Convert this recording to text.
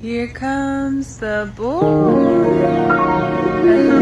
Here comes the boy.